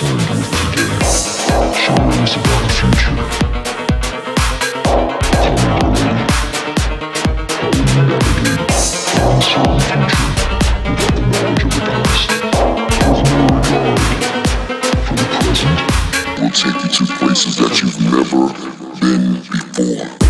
Take you to places that you've never been before.